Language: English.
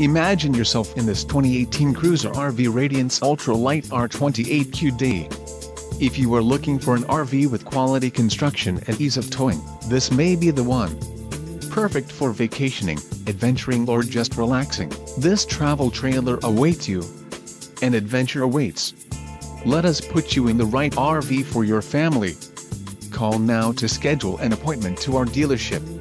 Imagine yourself in this 2018 Cruiser RV Radiance Ultra Lite R-28QD. If you are looking for an RV with quality construction and ease of towing, this may be the one. Perfect for vacationing, adventuring, or just relaxing, this travel trailer awaits you. An adventure awaits. Let us put you in the right RV for your family. Call now to schedule an appointment to our dealership.